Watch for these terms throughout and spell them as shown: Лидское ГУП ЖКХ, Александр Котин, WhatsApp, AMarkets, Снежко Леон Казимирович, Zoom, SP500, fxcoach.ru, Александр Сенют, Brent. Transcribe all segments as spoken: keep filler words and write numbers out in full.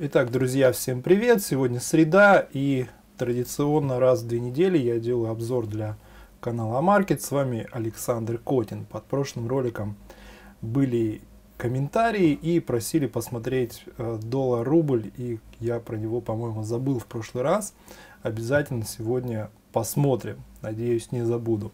Итак, друзья, всем привет! Сегодня среда, и традиционно раз в две недели я делаю обзор для канала AMarkets. С вами Александр Котин. Под прошлым роликом были комментарии и просили посмотреть доллар-рубль, и я про него, по-моему, забыл в прошлый раз. Обязательно сегодня посмотрим, надеюсь, не забуду.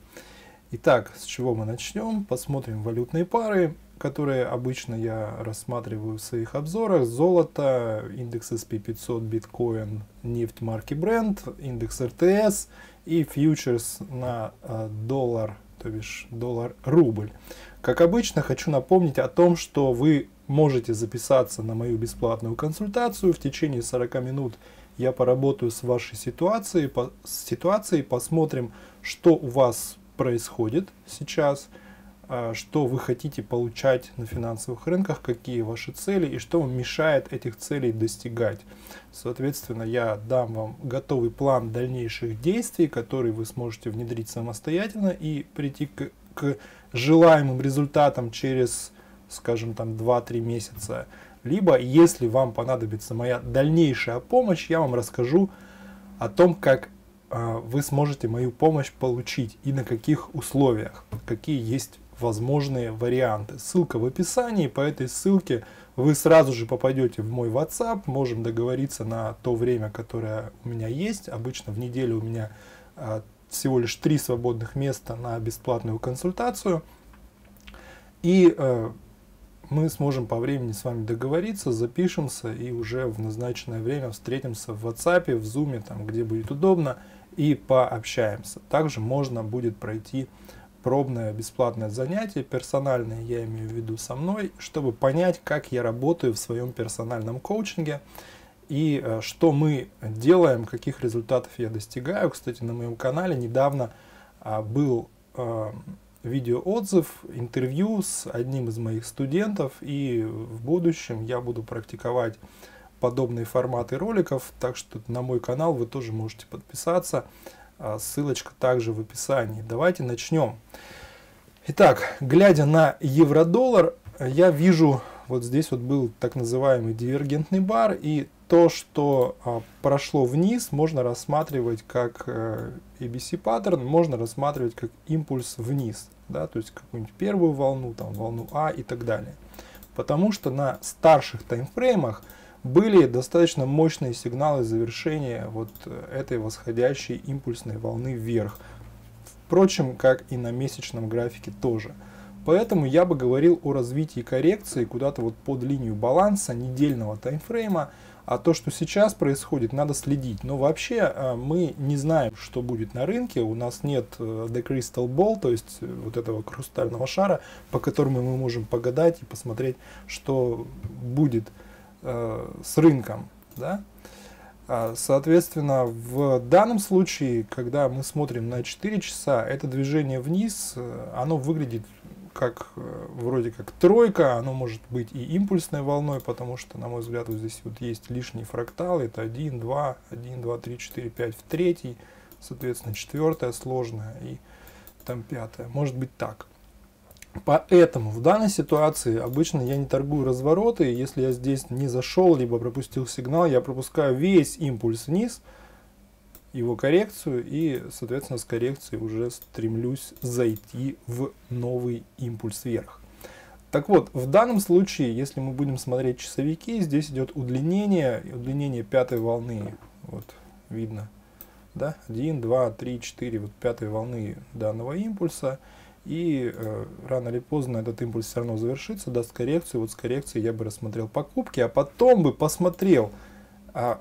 Итак, с чего мы начнем? Посмотрим валютные пары, которые обычно я рассматриваю в своих обзорах. Золото, индекс эс пи пятьсот, биткоин, нефть марки Brent, индекс эр ти эс и фьючерс на доллар, то бишь доллар-рубль. Как обычно, хочу напомнить о том, что вы можете записаться на мою бесплатную консультацию. В течение сорока минут я поработаю с вашей ситуацией, по, с ситуацией, посмотрим, что у вас происходит сейчас, что вы хотите получать на финансовых рынках, какие ваши цели и что вам мешает этих целей достигать. Соответственно, я дам вам готовый план дальнейших действий, которые вы сможете внедрить самостоятельно и прийти к, к желаемым результатам через, скажем, там два-три месяца. Либо, если вам понадобится моя дальнейшая помощь, я вам расскажу о том, как э, вы сможете мою помощь получить и на каких условиях, какие есть возможные варианты. Ссылка в описании, по этой ссылке вы сразу же попадете в мой WhatsApp, можем договориться на то время, которое у меня есть. Обычно в неделю у меня э, всего лишь три свободных места на бесплатную консультацию. И э, мы сможем по времени с вами договориться, запишемся и уже в назначенное время встретимся в WhatsApp, в Zoom, там, где будет удобно, и пообщаемся. Также можно будет пройти пробное бесплатное занятие, персональное, я имею в виду со мной, чтобы понять, как я работаю в своем персональном коучинге и э, что мы делаем, каких результатов я достигаю. Кстати, на моем канале недавно э, был... Э, видеоотзыв, интервью с одним из моих студентов, и в будущем я буду практиковать подобные форматы роликов, так что на мой канал вы тоже можете подписаться, ссылочка также в описании. Давайте начнем. Итак, глядя на евро-доллар, я вижу, вот здесь вот был так называемый дивергентный бар, и то, что а, прошло вниз, можно рассматривать как э, эй би си паттерн, можно рассматривать как импульс вниз, да, то есть какую-нибудь первую волну, там волну А и так далее. Потому что на старших таймфреймах были достаточно мощные сигналы завершения вот этой восходящей импульсной волны вверх. Впрочем, как и на месячном графике тоже. Поэтому я бы говорил о развитии коррекции куда-то вот под линию баланса недельного таймфрейма. А то, что сейчас происходит, надо следить. Но вообще мы не знаем, что будет на рынке. У нас нет The Crystal Ball, то есть вот этого хрустального шара, по которому мы можем погадать и посмотреть, что будет э, с рынком. Да? Соответственно, в данном случае, когда мы смотрим на четыре часа, это движение вниз, оно выглядит как вроде как тройка, оно может быть и импульсной волной, потому что, на мой взгляд, вот здесь вот есть лишний фрактал, это один, два, один, два, три, четыре, пять в третий, соответственно, четвертая сложная и там пятая, может быть так. Поэтому в данной ситуации обычно я не торгую развороты, если я здесь не зашел, либо пропустил сигнал, я пропускаю весь импульс вниз, его коррекцию, и, соответственно, с коррекцией уже стремлюсь зайти в новый импульс вверх. Так вот, в данном случае, если мы будем смотреть часовики, здесь идет удлинение, удлинение пятой волны, вот видно, да, один, два, три, четыре, вот пятой волны данного импульса, и э, рано или поздно этот импульс все равно завершится, даст коррекцию, вот с коррекцией я бы рассмотрел покупки, а потом бы посмотрел, а,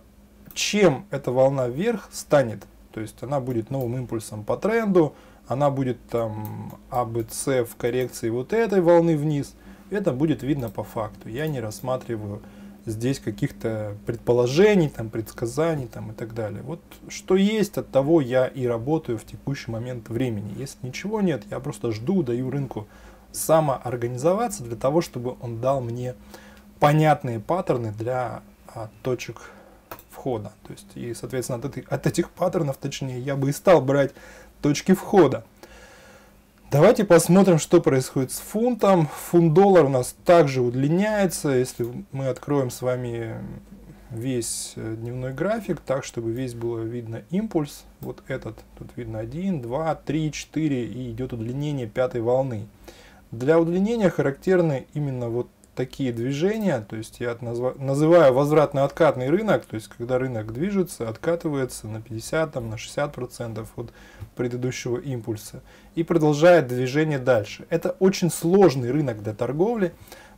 чем эта волна вверх станет, то есть она будет новым импульсом по тренду, она будет там а бэ цэ в коррекции вот этой волны вниз, это будет видно по факту. Я не рассматриваю здесь каких-то предположений, там, предсказаний там, и так далее. Вот что есть, от того я и работаю в текущий момент времени. Если ничего нет, я просто жду, даю рынку самоорганизоваться для того, чтобы он дал мне понятные паттерны для а, точек входа. То есть, и, соответственно, от, этой, от этих паттернов, точнее, я бы и стал брать точки входа. Давайте посмотрим, что происходит с фунтом. Фунт-доллар у нас также удлиняется. Если мы откроем с вами весь дневной график, так, чтобы весь было видно импульс, вот этот, тут видно один, два, три, четыре, и идет удлинение пятой волны. Для удлинения характерны именно вот такие движения, то есть я называю возвратно-откатный рынок, то есть когда рынок движется, откатывается на пятьдесят, там, на шестьдесят процентов от предыдущего импульса и продолжает движение дальше. Это очень сложный рынок для торговли,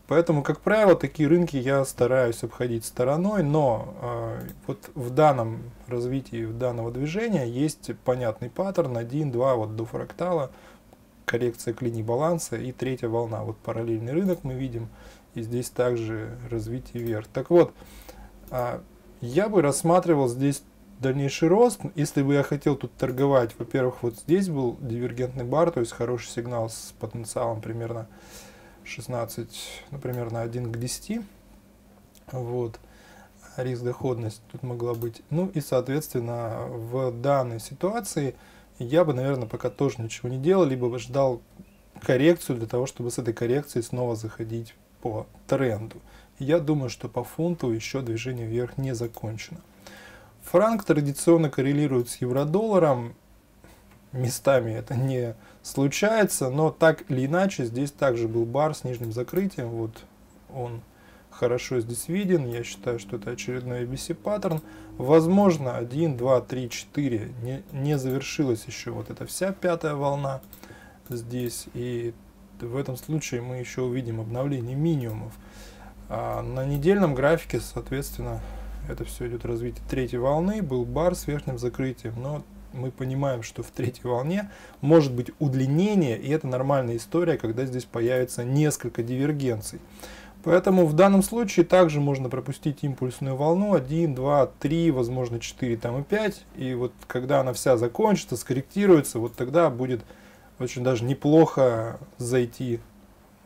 поэтому, как правило, такие рынки я стараюсь обходить стороной, но э, вот в данном развитии данного движения есть понятный паттерн один, два вот до фрактала, коррекция к линии баланса и третья волна. Вот параллельный рынок мы видим, и здесь также развитие вверх. Так вот, э, я бы рассматривал здесь дальнейший рост. Если бы я хотел тут торговать, во-первых, вот здесь был дивергентный бар, то есть хороший сигнал с потенциалом примерно шестнадцать, ну, примерно один к десяти, вот, риск-доходность тут могла быть. Ну и, соответственно, в данной ситуации я бы, наверное, пока тоже ничего не делал, либо ждал коррекцию для того, чтобы с этой коррекцией снова заходить по тренду. Я думаю, что по фунту еще движение вверх не закончено. Франк традиционно коррелирует с евро-долларом. Местами это не случается, но так или иначе, здесь также был бар с нижним закрытием. Вот он хорошо здесь виден. Я считаю, что это очередной эй би си паттерн. Возможно, один, два, три, четыре. Не, не завершилась еще вот эта вся пятая волна здесь. И в этом случае мы еще увидим обновление минимумов. А на недельном графике, соответственно, это все идет развитие третьей волны. Был бар с верхним закрытием, но мы понимаем, что в третьей волне может быть удлинение, и это нормальная история, когда здесь появится несколько дивергенций. Поэтому в данном случае также можно пропустить импульсную волну один, два, три, возможно четыре, там и пять. И вот когда она вся закончится, скорректируется, вот тогда будет очень даже неплохо зайти,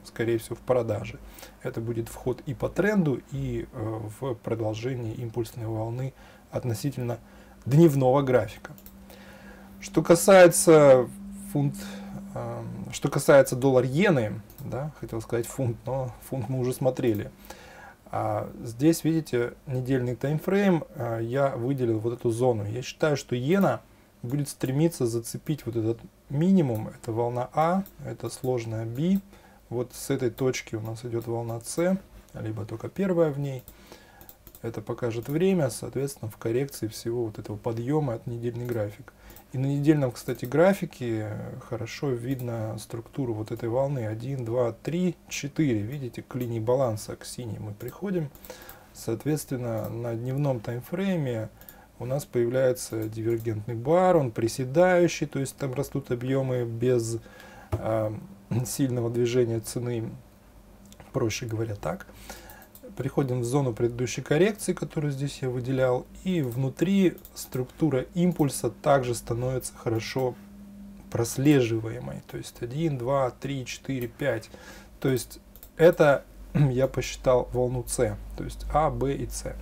скорее всего, в продажи. Это будет вход и по тренду, и э, в продолжении импульсной волны относительно дневного графика. Что касается фунт, э, что касается доллар-иены, да, хотел сказать фунт, но фунт мы уже смотрели. А здесь, видите, недельный таймфрейм, э, я выделил вот эту зону. Я считаю, что иена будет стремиться зацепить вот этот минимум. Это волна А, это сложная Б. Вот с этой точки у нас идет волна С, либо только первая в ней. Это покажет время, соответственно, в коррекции всего вот этого подъема от недельный график. И на недельном, кстати, графике хорошо видно структуру вот этой волны один, два, три, четыре. Видите, к линии баланса, к синей мы приходим. Соответственно, на дневном таймфрейме у нас появляется дивергентный бар, он приседающий, то есть там растут объемы без э, сильного движения цены, проще говоря так. Приходим в зону предыдущей коррекции, которую здесь я выделял, и внутри структура импульса также становится хорошо прослеживаемой. То есть один, два, три, четыре, пять. То есть это я посчитал волну С, то есть А, Б и С.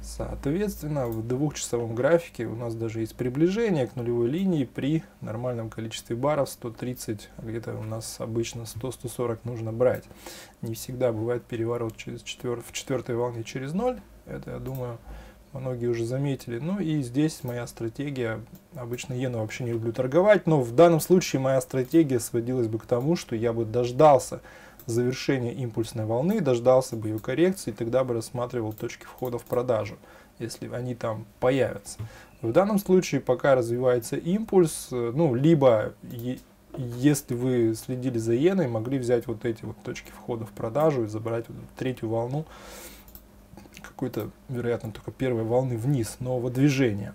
Соответственно, в двухчасовом графике у нас даже есть приближение к нулевой линии при нормальном количестве баров сто тридцать, где-то у нас обычно сто — сто сорок нужно брать. Не всегда бывает переворот через четвер... в четвертой волне через ноль, это, я думаю, многие уже заметили. Ну и здесь моя стратегия, обычно иену вообще не люблю торговать, но в данном случае моя стратегия сводилась бы к тому, что я бы дождался завершение импульсной волны, дождался бы ее коррекции, тогда бы рассматривал точки входа в продажу, если они там появятся. В данном случае пока развивается импульс, ну, либо, е если вы следили за иеной, могли взять вот эти вот точки входа в продажу и забрать вот третью волну, какой-то, вероятно, только первой волны вниз, нового движения.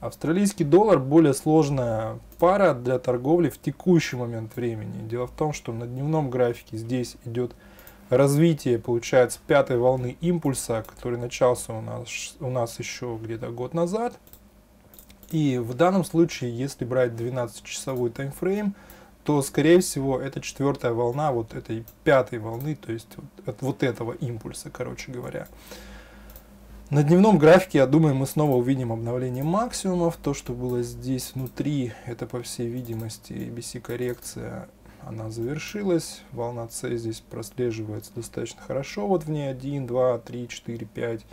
Австралийский доллар более сложная пара для торговли в текущий момент времени. Дело в том, что на дневном графике здесь идет развитие, получается, пятой волны импульса, который начался у нас, у нас еще где-то год назад. И в данном случае, если брать двенадцатичасовой таймфрейм, то, скорее всего, это четвертая волна вот этой пятой волны, то есть вот, от вот этого импульса, короче говоря. На дневном графике, я думаю, мы снова увидим обновление максимумов. То, что было здесь внутри, это, по всей видимости, эй би си коррекция она завершилась, волна С здесь прослеживается достаточно хорошо, вот в ней один, два, три, четыре, пять,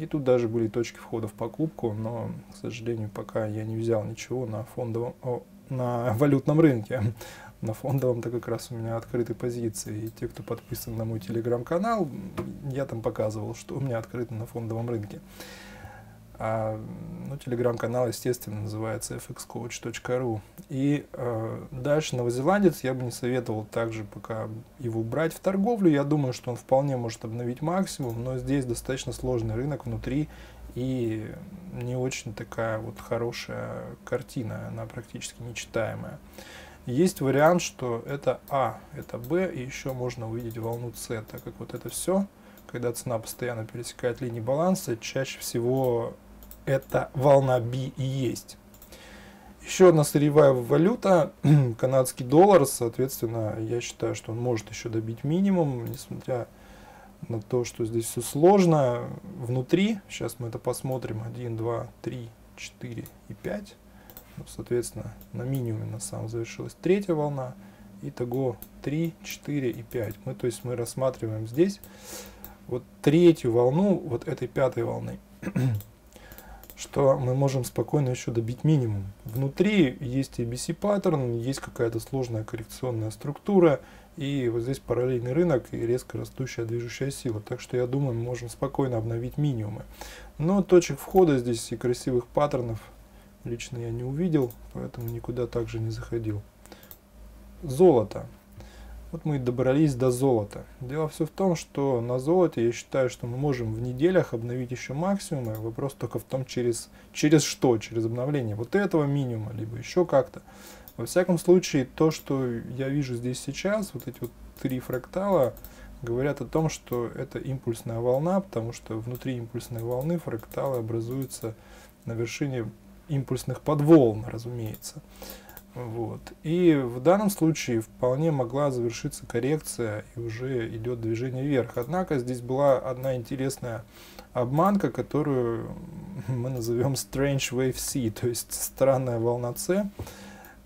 и тут даже были точки входа в покупку, но, к сожалению, пока я не взял ничего на фондовом, о, на валютном рынке. На фондовом-то как раз у меня открыты позиции, и те, кто подписан на мой телеграм-канал, я там показывал, что у меня открыто на фондовом рынке. А, ну, телеграм-канал, естественно, называется эф икс коуч точка ру. И э, дальше новозеландец я бы не советовал также пока его брать в торговлю. Я думаю, что он вполне может обновить максимум, но здесь достаточно сложный рынок внутри и не очень такая вот хорошая картина, она практически нечитаемая. Есть вариант, что это А, это Б, и еще можно увидеть волну С, так как вот это все, когда цена постоянно пересекает линии баланса, чаще всего это волна B и есть. Еще одна сырьевая валюта, канадский доллар, соответственно, я считаю, что он может еще добить минимум, несмотря на то, что здесь все сложно. Внутри, сейчас мы это посмотрим, один, два, три, четыре и пять. Ну, соответственно, на минимуме на самом завершилась третья волна. Итого три, четыре и пять. Мы, то есть мы рассматриваем здесь вот третью волну вот этой пятой волны. Что мы можем спокойно еще добить минимум. Внутри есть эй би си паттерн, есть какая-то сложная коррекционная структура, и вот здесь параллельный рынок и резко растущая движущая сила. Так что я думаю, мы можем спокойно обновить минимумы. Но точек входа здесь и красивых паттернов лично я не увидел, поэтому никуда также не заходил. Золото. Вот мы и добрались до золота. Дело все в том, что на золоте я считаю, что мы можем в неделях обновить еще максимумы. Вопрос только в том, через, через что? Через обновление вот этого минимума, либо еще как-то. Во всяком случае, то, что я вижу здесь сейчас, вот эти вот три фрактала, говорят о том, что это импульсная волна, потому что внутри импульсной волны фракталы образуются на вершине импульсных подволн, разумеется. Вот. И в данном случае вполне могла завершиться коррекция, и уже идет движение вверх. Однако здесь была одна интересная обманка, которую мы назовем Strange Wave C, то есть странная волна С,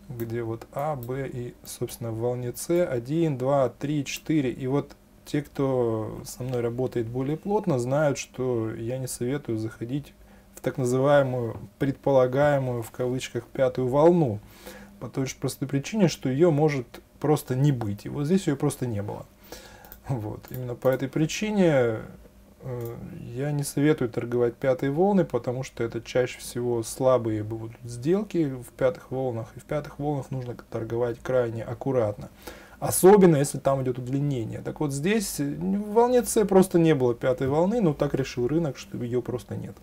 где вот А, Б и, собственно, в волне С один, два, три, четыре. И вот те, кто со мной работает более плотно, знают, что я не советую заходить в так называемую предполагаемую в кавычках пятую волну. По той же простой причине, что ее может просто не быть. И вот здесь ее просто не было. Вот. Именно по этой причине э, я не советую торговать пятые волны, потому что это чаще всего слабые будут сделки в пятых волнах. И в пятых волнах нужно торговать крайне аккуратно. Особенно, если там идет удлинение. Так вот здесь в волне С просто не было пятой волны, но так решил рынок, что ее просто нет.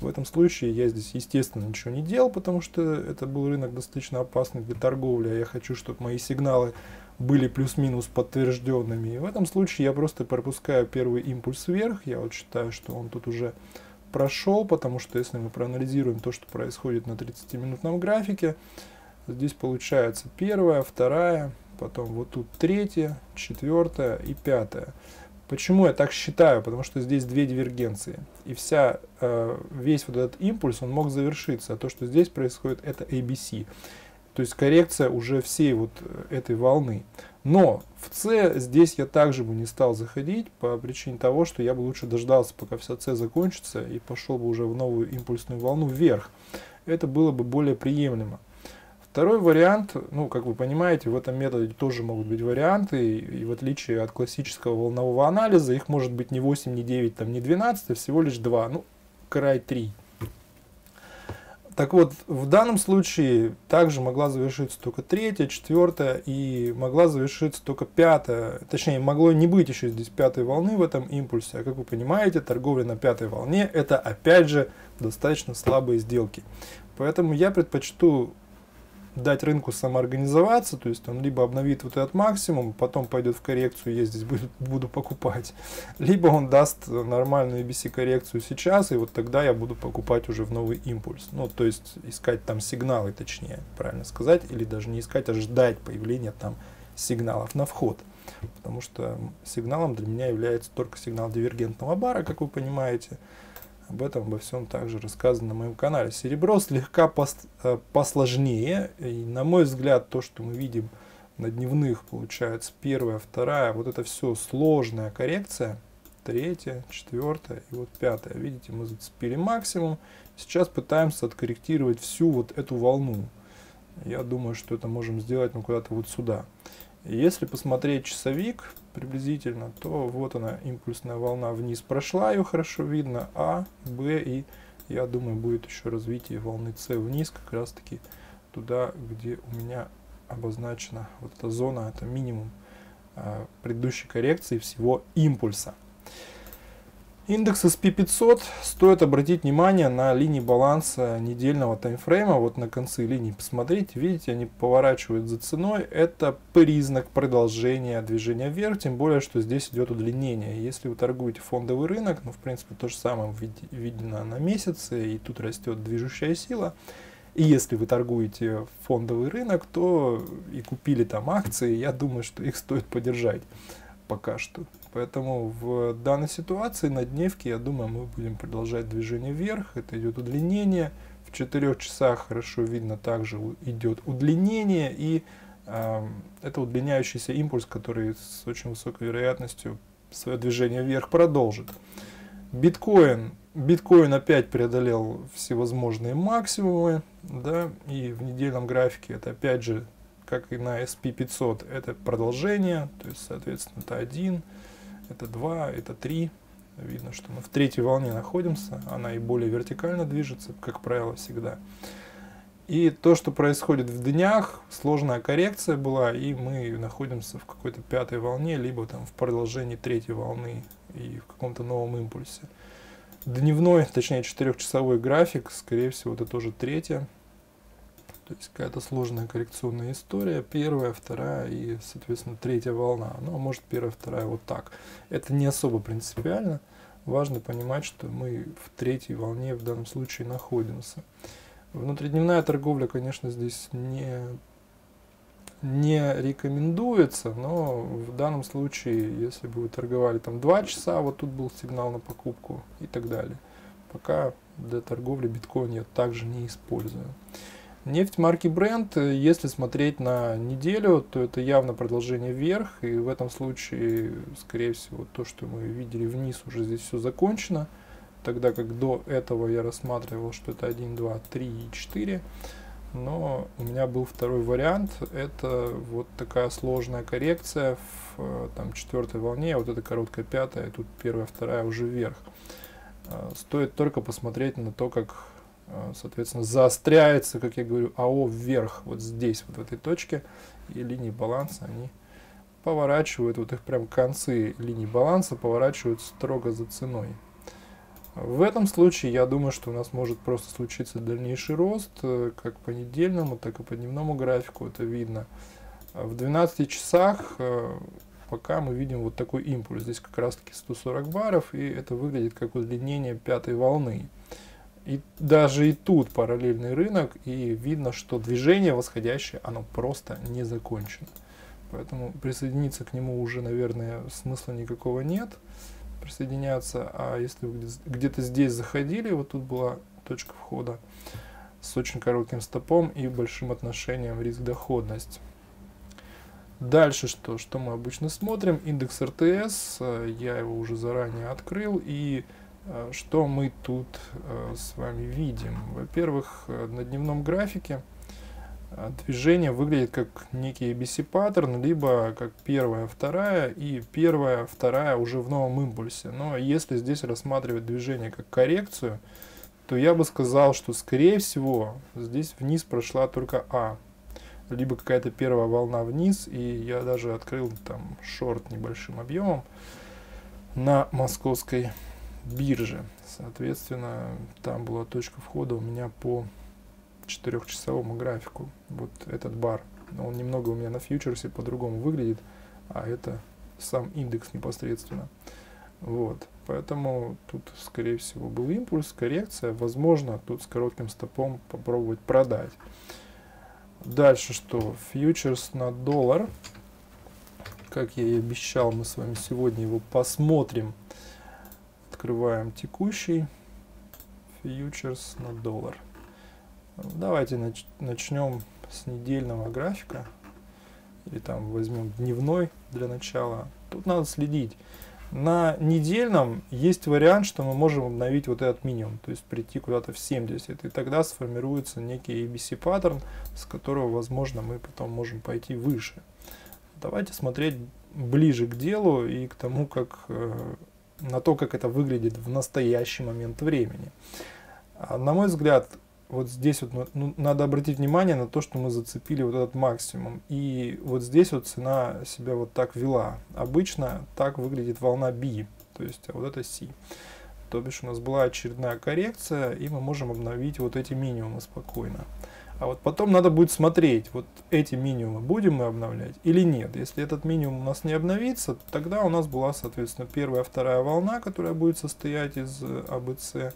В этом случае я здесь, естественно, ничего не делал, потому что это был рынок достаточно опасный для торговли, а я хочу, чтобы мои сигналы были плюс-минус подтвержденными. И в этом случае я просто пропускаю первый импульс вверх. Я вот считаю, что он тут уже прошел, потому что если мы проанализируем то, что происходит на тридцатиминутном графике, здесь получается первая, вторая, потом вот тут третья, четвертая и пятая. Почему я так считаю? Потому что здесь две дивергенции. И вся, э, весь вот этот импульс, он мог завершиться. А то, что здесь происходит, это эй би си. То есть коррекция уже всей вот этой волны. Но в С здесь я также бы не стал заходить по причине того, что я бы лучше дождался, пока вся С закончится, и пошел бы уже в новую импульсную волну вверх. Это было бы более приемлемо. Второй вариант, ну, как вы понимаете, в этом методе тоже могут быть варианты, и, и в отличие от классического волнового анализа, их может быть не восемь, не девять, там, не двенадцать, а всего лишь два, ну, край три. Так вот, в данном случае также могла завершиться только третья, четвертая, и могла завершиться только пятая, точнее, могло не быть еще здесь пятой волны в этом импульсе, а как вы понимаете, торговля на пятой волне, это, опять же, достаточно слабые сделки. Поэтому я предпочту дать рынку самоорганизоваться, то есть он либо обновит вот этот максимум, потом пойдет в коррекцию, я здесь буду, буду покупать, либо он даст нормальную эй би си коррекцию сейчас, и вот тогда я буду покупать уже в новый импульс. Ну, то есть искать там сигналы, точнее, правильно сказать, или даже не искать, а ждать появления там сигналов на вход. Потому что сигналом для меня является только сигнал дивергентного бара, как вы понимаете. Об этом, обо всем также рассказано на моем канале. Серебро слегка пос, э, посложнее. И, на мой взгляд, то, что мы видим на дневных получается первая, вторая, вот это все сложная коррекция, третья, четвертая и вот пятая. Видите, мы зацепили максимум, сейчас пытаемся откорректировать всю вот эту волну. Я думаю, что это можем сделать, ну, куда-то вот сюда. Если посмотреть часовик приблизительно, то вот она, импульсная волна вниз прошла, ее хорошо видно, А, Б, и я думаю, будет еще развитие волны С вниз, как раз таки туда, где у меня обозначена вот эта зона, это минимум э, предыдущей коррекции всего импульса. Индекс эс пи пятьсот, стоит обратить внимание на линии баланса недельного таймфрейма, вот на конце линии посмотрите, видите, они поворачивают за ценой, это признак продолжения движения вверх, тем более, что здесь идет удлинение. Если вы торгуете фондовый рынок, ну, в принципе, то же самое видно на месяце, и тут растет движущая сила. И если вы торгуете фондовый рынок, то и купили там акции, я думаю, что их стоит подержать пока что. Поэтому в данной ситуации на дневке, я думаю, мы будем продолжать движение вверх. Это идет удлинение. В четырёх часах хорошо видно, также идет удлинение. И э, это удлиняющийся импульс, который с очень высокой вероятностью свое движение вверх продолжит. Биткоин. Биткоин опять преодолел всевозможные максимумы. Да? И в недельном графике это опять же, как и на эс пи пятьсот, это продолжение. То есть, соответственно, это один. Это два, это три. Видно, что мы в третьей волне находимся. Она и более вертикально движется, как правило, всегда. И то, что происходит в днях, сложная коррекция была, и мы находимся в какой-то пятой волне, либо там в продолжении третьей волны и в каком-то новом импульсе. Дневной, точнее четырехчасовой график, скорее всего, это тоже третья. То есть какая-то сложная коррекционная история, первая, вторая и, соответственно, третья волна. Ну, а может, первая, вторая вот так. Это не особо принципиально. Важно понимать, что мы в третьей волне в данном случае находимся. Внутридневная торговля, конечно, здесь не, не рекомендуется, но в данном случае, если бы вы торговали там два часа, вот тут был сигнал на покупку и так далее. Пока для торговли биткоин я также не использую. Нефть марки Brent, если смотреть на неделю, то это явно продолжение вверх, и в этом случае, скорее всего, то, что мы видели вниз, уже здесь все закончено, тогда как до этого я рассматривал, что это один, два, три и четыре, но у меня был второй вариант, это вот такая сложная коррекция в там, четвертой волне, вот это короткая пятая, и тут первая, вторая уже вверх. Стоит только посмотреть на то, как... Соответственно, заостряется, как я говорю, АО вверх, вот здесь, вот в этой точке, и линии баланса, они поворачивают, вот их прям концы линии баланса поворачивают строго за ценой. В этом случае, я думаю, что у нас может просто случиться дальнейший рост, как по недельному, так и по дневному графику, это видно. В двенадцати часах пока мы видим вот такой импульс, здесь как раз таки сто сорок баров, и это выглядит как удлинение пятой волны. И даже и тут параллельный рынок, и видно, что движение восходящее, оно просто не закончено. Поэтому присоединиться к нему уже, наверное, смысла никакого нет. Присоединяться, а если вы где-то здесь заходили, вот тут была точка входа с очень коротким стопом и большим отношением риск-доходность. Дальше что? Что мы обычно смотрим? Индекс эр ти эс, я его уже заранее открыл, и... Что мы тут э, с вами видим? Во-первых, на дневном графике движение выглядит как некий эй би си-паттерн, либо как первая, вторая, и первая, вторая уже в новом импульсе. Но если здесь рассматривать движение как коррекцию, то я бы сказал, что, скорее всего, здесь вниз прошла только А. Либо какая-то первая волна вниз, и я даже открыл там шорт небольшим объемом на московской бирже, соответственно, там была точка входа у меня по четырехчасовому графику, вот этот бар, он немного у меня на фьючерсе по-другому выглядит, а это сам индекс непосредственно, вот, поэтому тут, скорее всего, был импульс, коррекция, возможно, тут с коротким стопом попробовать продать. Дальше что? Фьючерс на доллар, как я и обещал, мы с вами сегодня его посмотрим. Открываем текущий фьючерс на доллар. Давайте начнем с недельного графика. или там возьмем дневной для начала. Тут надо следить. На недельном есть вариант, что мы можем обновить вот этот минимум, то есть прийти куда-то в семьдесят, и тогда сформируется некий эй би си паттерн, с которого, возможно, мы потом можем пойти выше. Давайте смотреть ближе к делу и к тому, как, на то, как это выглядит в настоящий момент времени. На мой взгляд, вот здесь вот, ну, надо обратить внимание на то, что мы зацепили вот этот максимум. И вот здесь вот цена себя вот так вела. Обычно так выглядит волна би, то есть а вот это си. То бишь у нас была очередная коррекция, и мы можем обновить вот эти минимумы спокойно. А вот потом надо будет смотреть, вот эти минимумы будем мы обновлять или нет. Если этот минимум у нас не обновится, тогда у нас была, соответственно, первая, вторая волна, которая будет состоять из АБЦ.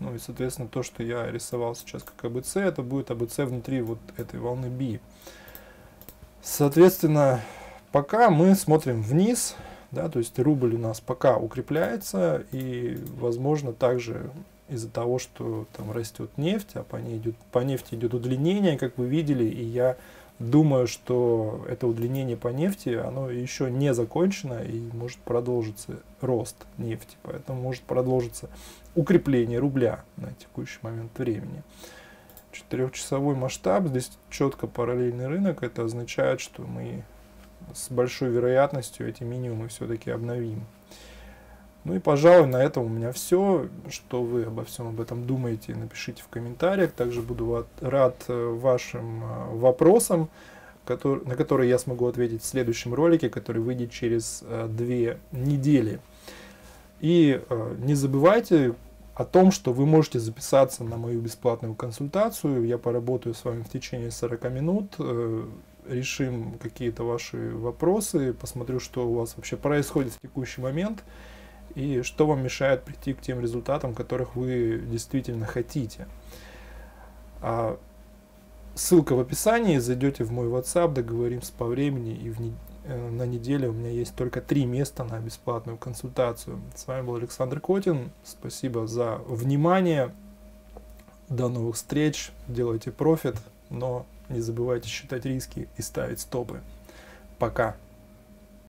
Ну и, соответственно, то, что я рисовал сейчас как АБЦ, это будет АБЦ внутри вот этой волны би. Соответственно, пока мы смотрим вниз, да, то есть рубль у нас пока укрепляется, и, возможно, также из-за того, что там растет нефть, а по ней идет, по нефти идет удлинение, как вы видели, и я думаю, что это удлинение по нефти, оно еще не закончено, и может продолжиться рост нефти, поэтому может продолжиться укрепление рубля на текущий момент времени. Четырехчасовой масштаб, здесь четко параллельный рынок, это означает, что мы с большой вероятностью эти минимумы все-таки обновим. Ну и, пожалуй, на этом у меня все. Что вы обо всем об этом думаете, напишите в комментариях. Также буду рад вашим вопросам, который, на которые я смогу ответить в следующем ролике, который выйдет через две недели. И не забывайте о том, что вы можете записаться на мою бесплатную консультацию. Я поработаю с вами в течение сорока минут. Решим какие-то ваши вопросы, посмотрю, что у вас вообще происходит в текущий момент. И что вам мешает прийти к тем результатам, которых вы действительно хотите. Ссылка в описании, зайдете в мой WhatsApp, договоримся по времени. И в не... на неделе у меня есть только три места на бесплатную консультацию. С вами был Александр Котин, спасибо за внимание, до новых встреч, делайте профит, но не забывайте считать риски и ставить стопы. Пока!